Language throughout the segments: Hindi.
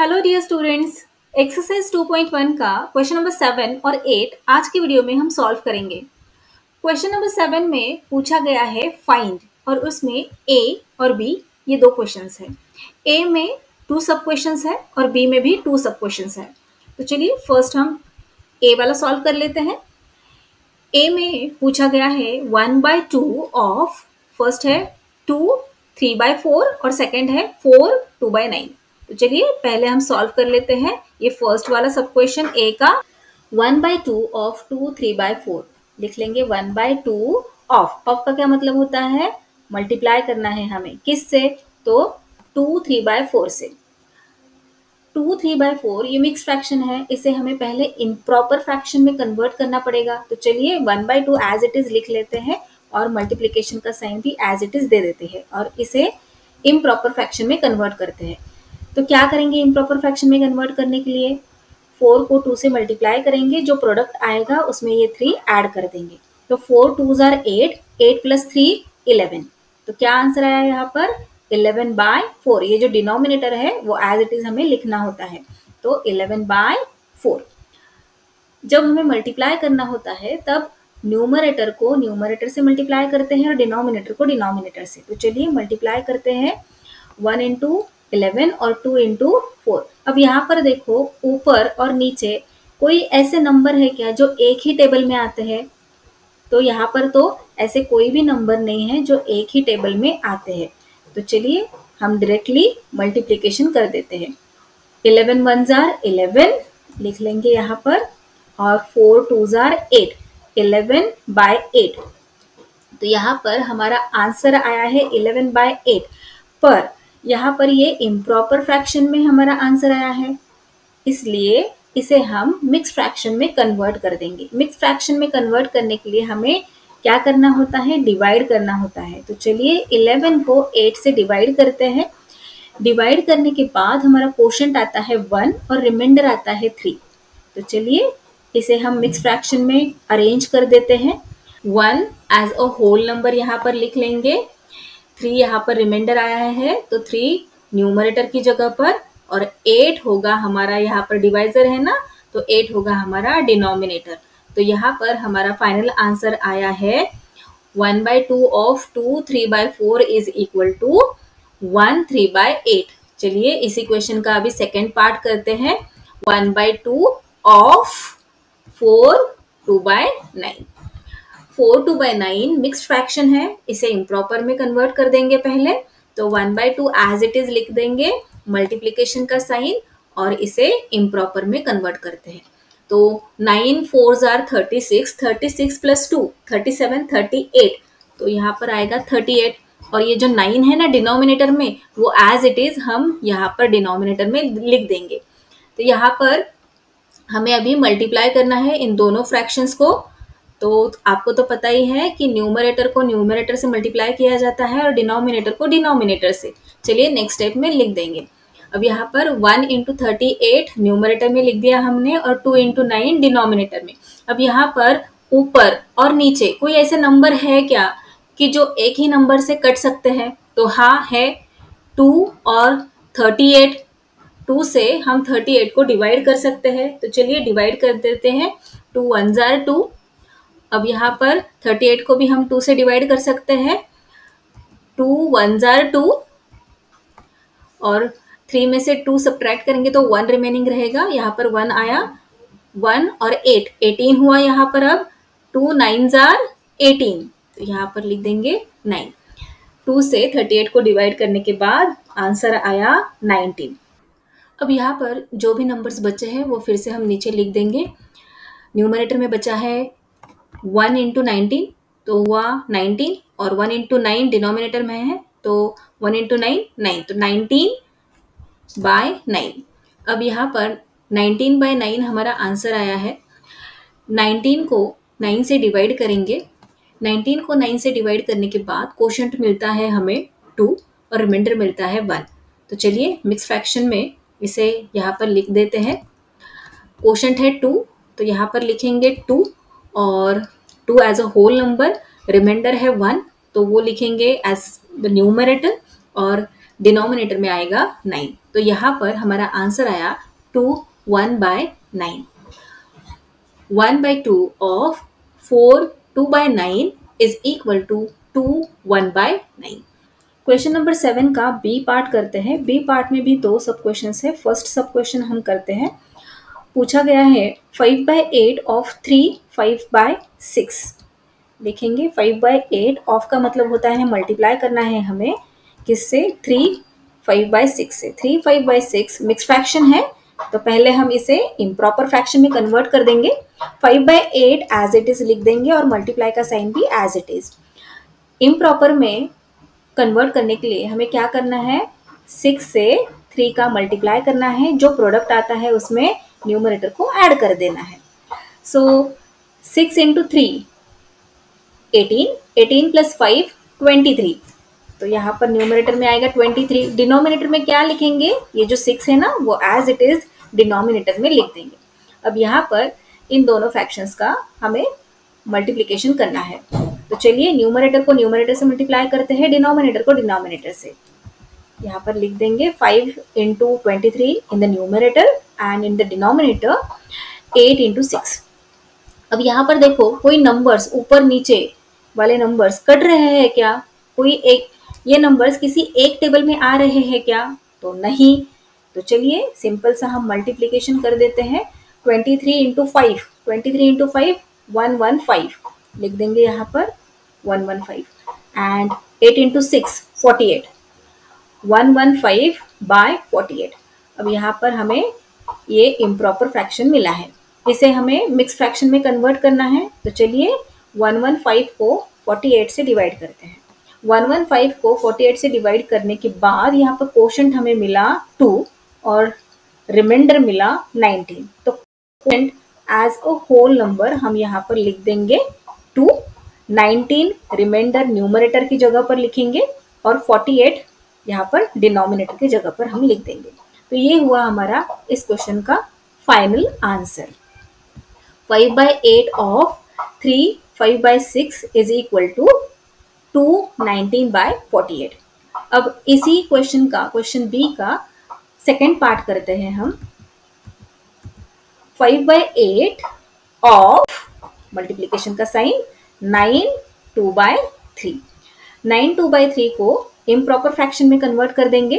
हेलो डियर स्टूडेंट्स, एक्सरसाइज 2.1 का क्वेश्चन नंबर 7 और 8 आज की वीडियो में हम सॉल्व करेंगे। क्वेश्चन नंबर 7 में पूछा गया है फाइंड, और उसमें ए और बी ये दो क्वेश्चंस हैं। ए में 2 सब क्वेश्चंस है और बी में भी 2 सब क्वेश्चंस है। तो चलिए फर्स्ट हम ए वाला सॉल्व कर लेते हैं। ए में पूछा गया है 1/2 ऑफ, फर्स्ट है 2 3/4 और सेकेंड है 4 2/9। तो चलिए पहले हम सॉल्व कर लेते हैं ये फर्स्ट वाला सब क्वेश्चन ए का। 1/2 ऑफ 2 3/4 लिख लेंगे। 1/2 ऑफ, ऑफ का क्या मतलब होता है? मल्टीप्लाई करना है हमें किस से? तो 2 3/4 से। 2 3/4 ये मिक्स फ्रैक्शन है, इसे हमें पहले इम्प्रॉपर फ्रैक्शन में कन्वर्ट करना पड़ेगा। तो चलिए 1/2 एज इट इज लिख लेते हैं और मल्टीप्लीकेशन का साइन भी एज इट इज दे देते हैं और इसे इम्प्रॉपर फ्रैक्शन में कन्वर्ट करते हैं। तो क्या करेंगे इम्प्रॉपर फ्रैक्शन में कन्वर्ट करने के लिए? 4 को 2 से मल्टीप्लाई करेंगे, जो प्रोडक्ट आएगा उसमें ये 3 ऐड कर देंगे। तो 4 2s are 8, 8 + 3 11। तो क्या आंसर आया यहाँ पर? 11/4। ये जो डिनोमिनेटर है वो एज इट इज हमें लिखना होता है। तो 11/4। जब हमें मल्टीप्लाई करना होता है तब न्यूमरेटर को न्यूमरेटर से मल्टीप्लाई करते हैं और डिनोमिनेटर को डिनोमिनेटर से। तो चलिए मल्टीप्लाई करते हैं 1 × 11 और 2 × 4। अब यहाँ पर देखो ऊपर और नीचे कोई ऐसे नंबर है क्या जो एक ही टेबल में आते हैं? तो यहाँ पर तो ऐसे कोई भी नंबर नहीं है जो एक ही टेबल में आते हैं। तो चलिए हम डायरेक्टली मल्टीप्लिकेशन कर देते हैं। 11 1s are 11 लिख लेंगे यहाँ पर, और 4 2s are 8, 11/8। तो यहाँ पर हमारा आंसर आया है 11/8। पर यहाँ पर ये इम्प्रॉपर फ्रैक्शन में हमारा आंसर आया है, इसलिए इसे हम मिक्स फ्रैक्शन में कन्वर्ट कर देंगे। मिक्स फ्रैक्शन में कन्वर्ट करने के लिए हमें क्या करना होता है? डिवाइड करना होता है। तो चलिए 11 को 8 से डिवाइड करते हैं। डिवाइड करने के बाद हमारा क्वोशंट आता है 1 और रिमाइंडर आता है 3। तो चलिए इसे हम मिक्स फ्रैक्शन में अरेंज कर देते हैं। 1 एज अ होल नंबर यहाँ पर लिख लेंगे, 3 यहाँ पर रिमाइंडर आया है तो 3 न्यूमरेटर की जगह पर, और 8 होगा हमारा, यहाँ पर डिवाइजर है ना, तो 8 होगा हमारा डिनोमिनेटर। तो यहाँ पर हमारा फाइनल आंसर आया है 1/2 ऑफ 2 3/4 इज इक्वल टू 1 3/8। चलिए इसी क्वेश्चन का अभी सेकेंड पार्ट करते हैं। 1/2 ऑफ 4 2/9। 4 2/9 मिक्स्ड फ्रैक्शन है, इसे इम्प्रॉपर में कन्वर्ट कर देंगे पहले। तो 1/2 एज इट इज लिख देंगे, मल्टीप्लिकेशन का साइन, और इसे इम्प्रॉपर में कन्वर्ट करते हैं। तो 9 4s are 36, 36 + 2 37, 38। तो यहाँ पर आएगा 38, और ये जो 9 है ना डिनोमिनेटर में, वो एज इट इज हम यहाँ पर डिनोमिनेटर में लिख देंगे। तो यहाँ पर हमें अभी मल्टीप्लाई करना है इन दोनों फ्रैक्शंस को। तो आपको तो पता ही है कि न्यूमरेटर को न्यूमरेटर से मल्टीप्लाई किया जाता है और डिनोमिनेटर को डिनोमिनेटर से। चलिए नेक्स्ट स्टेप में लिख देंगे। अब यहाँ पर 1 × 38 न्यूमरेटर में लिख दिया हमने, और 2 × 9 डिनोमिनेटर में। अब यहाँ पर ऊपर और नीचे कोई ऐसे नंबर है क्या कि जो एक ही नंबर से कट सकते हैं? तो हाँ है, 2 और 38। 2 से हम 38 को डिवाइड कर सकते हैं। तो चलिए डिवाइड कर देते हैं। 2 1s are 2। अब यहाँ पर 38 को भी हम 2 से डिवाइड कर सकते हैं। 2 1s are 2, और 3 में से 2 सब्ट्रैक्ट करेंगे तो 1 रिमेनिंग रहेगा। यहाँ पर 1 आया, 1 और 8 18 हुआ यहाँ पर। अब 2 9s are 18, तो यहाँ पर लिख देंगे 9। 2 से 38 को डिवाइड करने के बाद आंसर आया 19। अब यहाँ पर जो भी नंबर्स बचे हैं वो फिर से हम नीचे लिख देंगे। न्यूमरेटर में बचा है 1 × 19, तो हुआ 19, और 1 × 9 डिनोमिनेटर में है, तो 1 × 9 9, तो 19/9। अब यहाँ पर 19/9 हमारा आंसर आया है। 19 को 9 से डिवाइड करेंगे। 19 को 9 से डिवाइड करने के बाद क्वोशंट मिलता है हमें 2 और रिमाइंडर मिलता है 1। तो चलिए मिक्स फ्रैक्शन में इसे यहाँ पर लिख देते हैं। क्वोशंट है 2, तो यहाँ पर लिखेंगे 2, और 2 as a whole number. Reminder है 1, तो वो लिखेंगे एज द न्यूमरेटर, और डिनोमिनेटर में आएगा 9। तो यहाँ पर हमारा आंसर आया 2 1/9। 1/2 of 4 2/9 is equal to 2 1/9। Question number 7 का बी पार्ट करते हैं। बी पार्ट में भी दो सब क्वेश्चन है। फर्स्ट सब क्वेश्चन हम करते हैं। पूछा गया है 5/8 ऑफ 3 5/6। देखेंगे 5/8 ऑफ का मतलब होता है मल्टीप्लाई करना है हमें किससे, 3 5/6 से। 3 5/6 मिक्स फ्रैक्शन है तो पहले हम इसे इम्प्रॉपर फ्रैक्शन में कन्वर्ट कर देंगे। 5/8 एज इट इज लिख देंगे और मल्टीप्लाई का साइन भी एज इट इज। इम्प्रॉपर में कन्वर्ट करने के लिए हमें क्या करना है, 6 से 3 का मल्टीप्लाई करना है, जो प्रोडक्ट आता है उसमें न्यूमरेटर को ऐड कर देना है। सो 6 × 3 18, 18 + 5 23। तो यहाँ पर न्यूमरेटर में आएगा 23। डिनोमिनेटर में क्या लिखेंगे, ये जो 6 है ना वो एज इट इज डिनोमिनेटर में लिख देंगे। अब यहाँ पर इन दोनों फ्रैक्शंस का हमें मल्टीप्लिकेशन करना है। तो चलिए न्यूमरेटर को न्यूमरेटर से मल्टीप्लाई करते हैं, डिनोमिनेटर को डिनोमिनेटर से। यहाँ पर लिख देंगे 5 × 23 in the numerator and in the denominator 8 × 6। अब यहाँ पर देखो कोई नंबर्स ऊपर नीचे वाले नंबर्स कट रहे हैं क्या, कोई एक ये नंबर्स किसी एक टेबल में आ रहे हैं क्या, तो नहीं। तो चलिए सिंपल सा हम मल्टीप्लिकेशन कर देते हैं। 23 × 5, 23 × 5 115 लिख देंगे यहाँ पर 115, एंड 8 × 6 48, 115/48। अब यहाँ पर हमें ये इम्प्रॉपर फ्रैक्शन मिला है, इसे हमें मिक्स फ्रैक्शन में कन्वर्ट करना है। तो चलिए 115 को 48 से डिवाइड करते हैं। 115 को 48 से डिवाइड करने के बाद यहाँ पर कोशेंट हमें मिला 2 और रिमाइंडर मिला 19। तो quotient as a whole number हम यहाँ पर लिख देंगे 2, 19 रिमाइंडर न्यूमरेटर की जगह पर लिखेंगे और 48 यहाँ पर डिनोमिनेटर की जगह पर हम लिख देंगे। तो ये हुआ हमारा इस क्वेश्चन का final answer. 5/8 of 3 5/6 is equal to 2 19/48। अब इसी क्वेश्चन का, क्वेश्चन बी का सेकेंड पार्ट करते हैं हम। 5/8 ऑफ मल्टीप्लिकेशन का साइन 9 2/3। 9 2/3 को इम्प्रॉपर फ्रैक्शन में कन्वर्ट कर देंगे।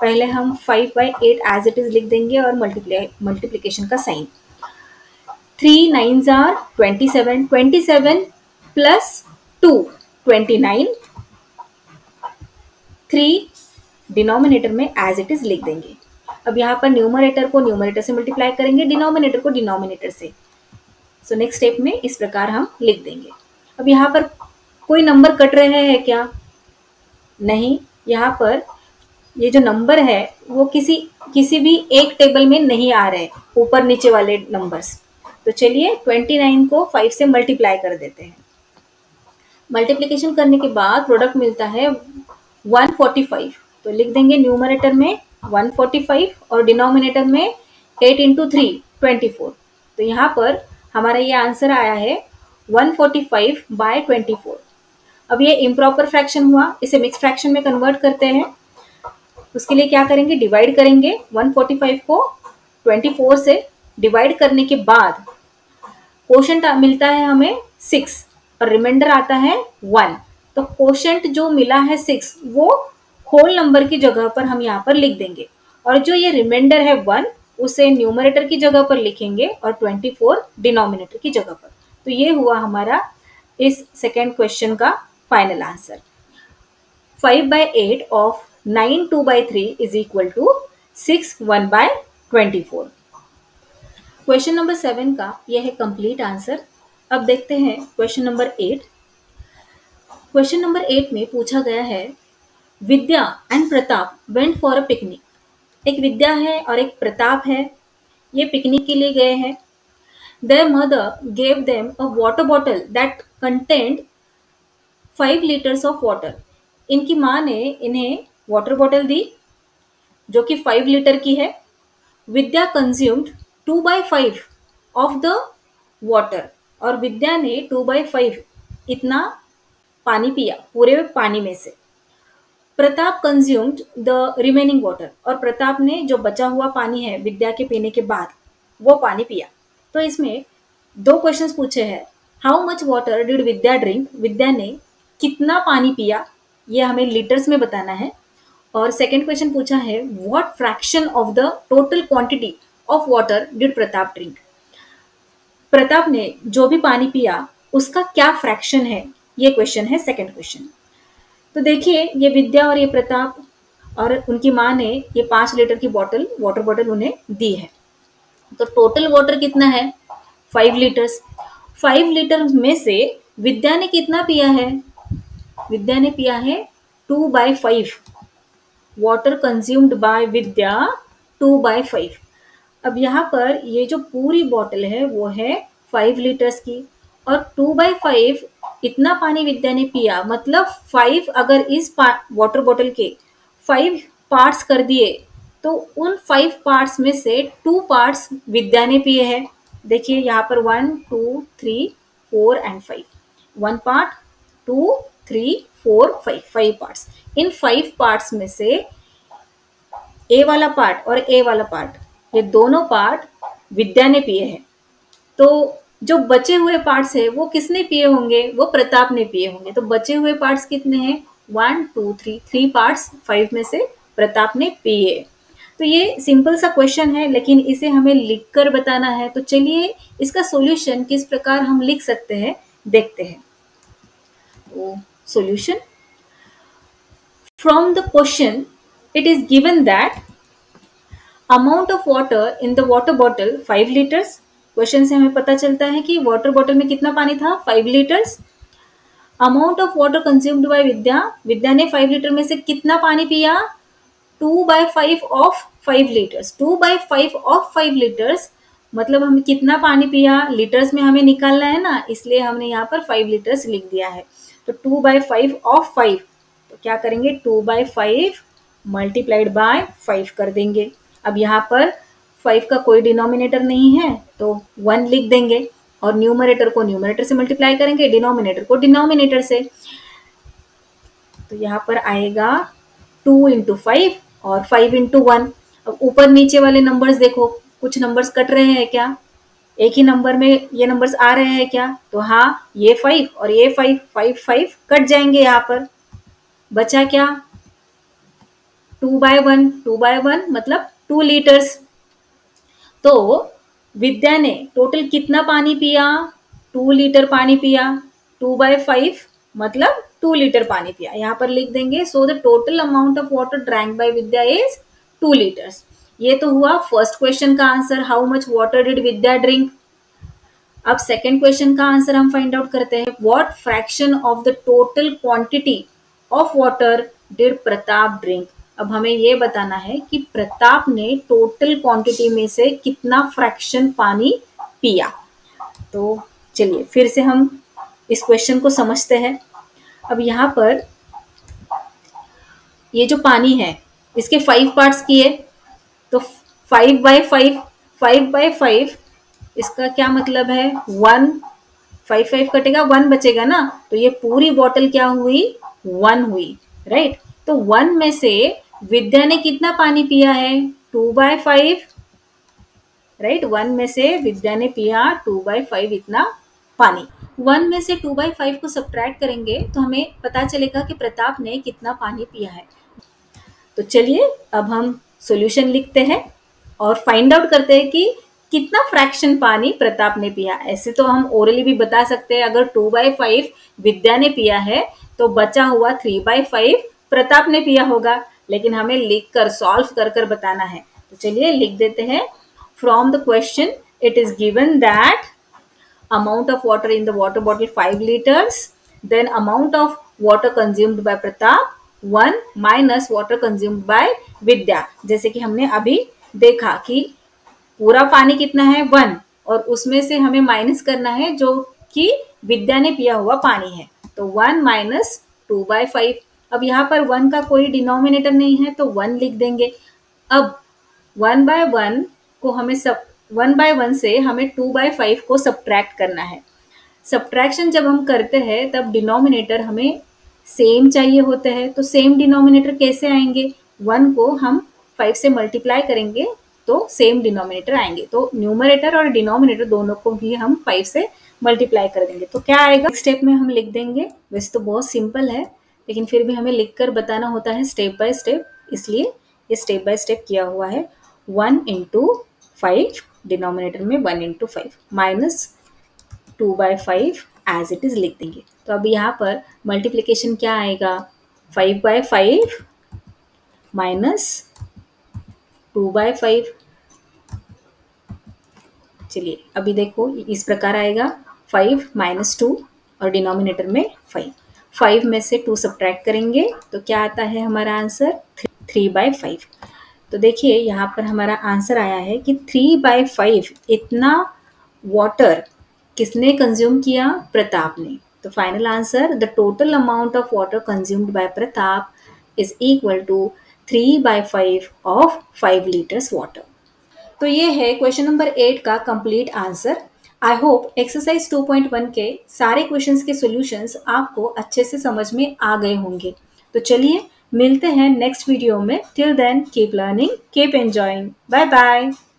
पहले हम 5/8 एज इट इज लिख देंगे और मल्टीप्लिकेशन का साइन। 3 9s are 27, 27 + 2 29। 3 डिनोमिनेटर में एज इट इज लिख देंगे। अब यहाँ पर न्यूमरेटर को न्यूमरेटर से मल्टीप्लाई करेंगे, डिनोमिनेटर को डिनोमिनेटर से। सो नेक्स्ट स्टेप में इस प्रकार हम लिख देंगे। अब यहाँ पर कोई नंबर कट रहे हैं क्या, नहीं। यहाँ पर ये जो नंबर है वो किसी भी एक टेबल में नहीं आ रहे, ऊपर नीचे वाले नंबर्स। तो चलिए 29 को 5 से मल्टीप्लाई कर देते हैं। मल्टीप्लिकेशन करने के बाद प्रोडक्ट मिलता है 145। तो लिख देंगे न्यूमरेटर में 145 और डिनोमिनेटर में 8 × 3 24। तो यहाँ पर हमारा ये आंसर आया है 145/24। अब ये इम्प्रॉपर फ्रैक्शन हुआ, इसे मिक्स फ्रैक्शन में कन्वर्ट करते हैं। उसके लिए क्या करेंगे, डिवाइड करेंगे। 145 को 24 से डिवाइड करने के बाद कोशेंट मिलता है हमें 6 और रिमाइंडर आता है 1। तो कोशेंट जो मिला है 6 वो होल नंबर की जगह पर हम यहाँ पर लिख देंगे और जो ये रिमाइंडर है 1 उसे न्यूमरेटर की जगह पर लिखेंगे और 24 डिनोमिनेटर की जगह पर। तो ये हुआ हमारा इस सेकेंड क्वेश्चन का final answer. 5/8 of 9 2/3 is equal to 6 1/24। Question number 7 का यह है कंप्लीट आंसर। अब देखते हैं क्वेश्चन नंबर 8। क्वेश्चन नंबर 8 में पूछा गया है Vidya and Pratap went for a picnic. एक विद्या है और एक प्रताप है, ये पिकनिक के लिए गए हैं। Their mother gave them a water bottle that contained 5 litres of water. इनकी माँ ने इन्हें वाटर बॉटल दी जो कि 5 लीटर की है। Vidya consumed 2/5 of the water और विद्या ने 2/5 इतना पानी पिया पूरे पानी में से। Pratap consumed the remaining water, और प्रताप ने जो बचा हुआ पानी है विद्या के पीने के बाद वो पानी पिया। तो इसमें दो क्वेश्चंस पूछे हैं, how much water did Vidya drink, Vidya ने कितना पानी पिया ये हमें लीटर्स में बताना है। और सेकंड क्वेश्चन पूछा है what fraction of the total quantity of water did Pratap drink, Pratap ने जो भी पानी पिया उसका क्या फ्रैक्शन है, ये क्वेश्चन है सेकंड क्वेश्चन। तो देखिए ये विद्या और ये प्रताप और उनकी माँ ने ये 5 लीटर की बॉटल वाटर बॉटल उन्हें दी है। तो टोटल वाटर कितना है 5 लीटर्स, 5 लीटर में से विद्या ने कितना पिया है, विद्या ने पिया है 2/5 वाटर कंज्यूम्ड बाय विद्या 2/5। अब यहाँ पर ये जो पूरी बॉटल है वो है 5 लीटर्स की और 2/5 इतना पानी विद्या ने पिया, मतलब 5 अगर इस वाटर बॉटल के 5 पार्ट्स कर दिए तो उन 5 पार्ट्स में से 2 पार्ट्स विद्या ने पिए हैं। देखिए यहाँ पर 1, 2, 3, 4 एंड 5, 1 पार्ट 2, 3, 4, 5, 5 पार्ट्स। इन 5 पार्ट्स में से ए वाला पार्ट और ए वाला पार्ट ये दोनों पार्ट विद्या ने पिए हैं। तो जो बचे हुए पार्ट्स है वो किसने पिए होंगे, वो प्रताप ने पिए होंगे। तो बचे हुए पार्ट्स कितने हैं 1, 2, 3, 3 पार्ट्स 5 में से प्रताप ने पिए। तो ये सिंपल सा क्वेश्चन है लेकिन इसे हमें लिखकर बताना है। तो चलिए इसका सॉल्यूशन किस प्रकार हम लिख सकते हैं देखते हैं। तो solution from the question it is given that amount of water in the water bottle 5 litres. Question से हमें पता चलता है कि वाटर बॉटल में कितना पानी था 5 litres. Amount of water consumed by Vidya, Vidya ने 5 लीटर में से कितना पानी पिया 2/5 ऑफ 5 लीटर्स, 2/5 ऑफ 5 लीटर्स मतलब हमें कितना पानी पिया लीटर्स में हमें निकालना है ना, इसलिए हमने यहाँ पर 5 लीटर्स लिख दिया है। तो 2/5 ऑफ 5, तो क्या करेंगे 2/5 मल्टीप्लाइड बाय 5 कर देंगे। अब यहाँ पर 5 का कोई डिनोमिनेटर नहीं है तो 1 लिख देंगे और न्यूमरेटर को न्यूमरेटर से मल्टीप्लाई करेंगे, डिनोमिनेटर को डिनोमिनेटर से। तो यहाँ पर आएगा 2 × 5 और 5 × 1। अब ऊपर नीचे वाले नंबर्स देखो, कुछ नंबर्स कट रहे हैं क्या, एक ही नंबर में ये नंबर्स आ रहे हैं क्या, तो हाँ ये 5 और ये 5, 5, 5 कट जाएंगे। यहाँ पर बचा क्या 2/1, 2/1 मतलब 2 लीटर्स। तो विद्या ने टोटल कितना पानी पिया 2 लीटर पानी पिया, 2/5 मतलब 2 लीटर पानी पिया। यहाँ पर लिख देंगे so the total amount of water drank by Vidya is 2 litres. ये तो हुआ फर्स्ट क्वेश्चन का answer how much water did Vidya drink. अब सेकेंड क्वेश्चन का आंसर हम फाइंड आउट करते हैं what fraction of the total quantity of water did Pratap drink. अब हमें ये बताना है कि प्रताप ने टोटल क्वांटिटी में से कितना फ्रैक्शन पानी पिया। तो चलिए फिर से हम इस क्वेश्चन को समझते हैं। अब यहाँ पर ये जो पानी है इसके 5 पार्ट्स किए तो 5/5, 5/5 इसका क्या मतलब है 1, 5/5 कटेगा 1 बचेगा ना, तो ये पूरी बॉटल क्या हुई 1 हुई, राइट। तो 1 में से विद्या ने कितना पानी पिया है 2/5, राइट। 1 में से विद्या ने पिया 2/5 इतना पानी। 1 में से 2/5 को सब्ट्रैक्ट करेंगे तो हमें पता चलेगा कि प्रताप ने कितना पानी पिया है। तो चलिए अब हम सॉल्यूशन लिखते हैं और फाइंड आउट करते हैं कि कितना फ्रैक्शन पानी प्रताप ने पिया। ऐसे तो हम ओरली भी बता सकते हैं, अगर 2/5 विद्या ने पिया है तो बचा हुआ 3/5 प्रताप ने पिया होगा, लेकिन हमें लिखकर सॉल्व कर कर बताना है। तो चलिए लिख देते हैं from the question it is given that amount of water in the water bottle 5 litres, then amount of water consumed by Pratap 1 minus water consumed by Vidya. जैसे कि हमने अभी देखा कि पूरा पानी कितना है 1 और उसमें से हमें माइनस करना है जो कि विद्या ने पिया हुआ पानी है। तो 1 माइनस 2/5, अब यहाँ पर 1 का कोई डिनोमिनेटर नहीं है तो 1 लिख देंगे। अब 1/1 को हमें 1/1 से हमें 2/5 को सब्ट्रैक्ट करना है। सब्ट्रैक्शन जब हम करते हैं तब डिनोमिनेटर हमें सेम चाहिए होता है, तो सेम डिनोमिनेटर कैसे आएंगे, वन को हम 5 से मल्टीप्लाई करेंगे तो सेम डिनोमिनेटर आएंगे। तो न्यूमरेटर और डिनोमिनेटर दोनों को भी हम 5 से मल्टीप्लाई कर देंगे तो क्या आएगा, स्टेप में हम लिख देंगे। वैसे तो बहुत सिंपल है लेकिन फिर भी हमें लिखकर बताना होता है स्टेप बाय स्टेप, इसलिए ये स्टेप बाय स्टेप किया हुआ है। 1 इंटू 5 डिनोमिनेटर में 1 into 5 minus 2 by 5 as it is लिख देंगे। तो अब यहाँ पर मल्टीप्लिकेशन क्या आएगा, 5 बाय 5 माइनस 2 बाय 5। चलिए अभी देखो इस प्रकार आएगा 5 माइनस 2 और डिनोमिनेटर में 5 में से 2 सब्ट्रैक्ट करेंगे तो क्या आता है हमारा आंसर 3 बाय 5। तो देखिए यहाँ पर हमारा आंसर आया है कि 3 बाय 5 इतना वाटर किसने कंज्यूम किया, प्रताप ने। तो final answer the total amount of water consumed by Pratap is equal to 3 by 5 of 5 litres water. तो ये है क्वेश्चन नंबर 8 का complete answer. I hope exercise 2.1 के सारे क्वेश्चंस के सॉल्यूशंस आपको अच्छे से समझ में आ गए होंगे। तो चलिए मिलते हैं नेक्स्ट वीडियो में। Till then keep learning, keep enjoying, bye bye.